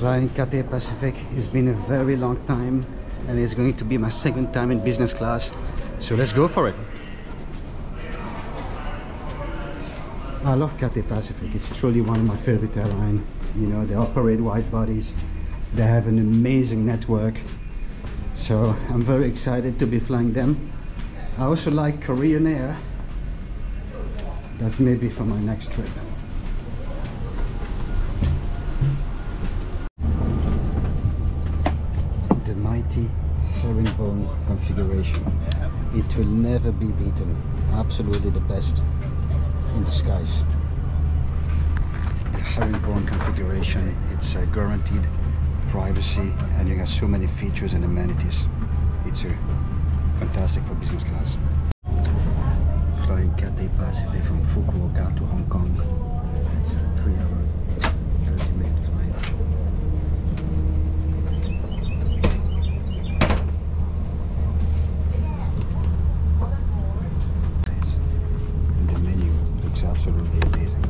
Flying Cathay Pacific has been a very long time, and it's going to be my second time in business class, so let's go for it. I love Cathay Pacific. It's truly one of my favorite airlines. You know, they operate wide bodies, they have an amazing network, so I'm very excited to be flying them. I also like Korean Air. That's maybe for my next trip. The mighty herringbone configuration. It will never be beaten. Absolutely the best in the skies. The herringbone configuration, it's a guaranteed privacy, and you got so many features and amenities. It's fantastic for business class. Flying Cathay Pacific from Fukuoka to Hong Kong. It's a 3-hour, 30-minute flight. And the menu looks absolutely amazing.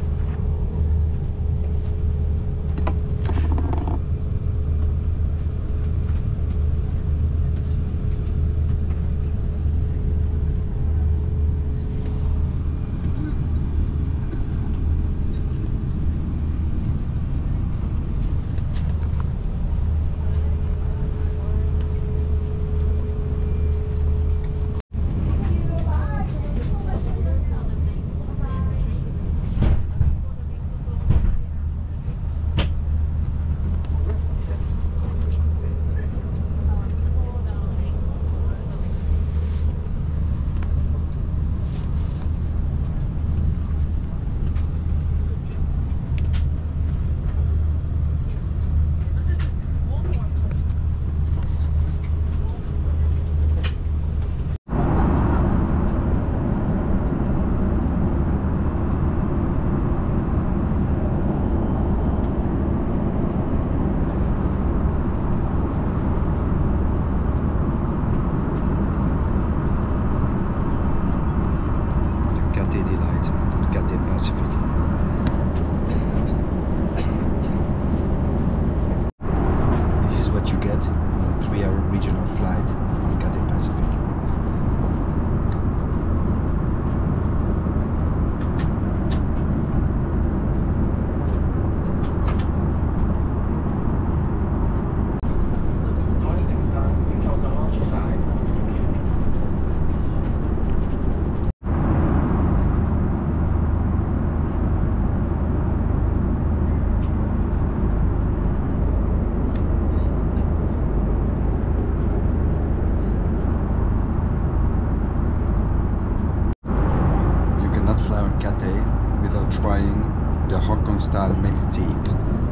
Cathay without trying the Hong Kong style milk tea.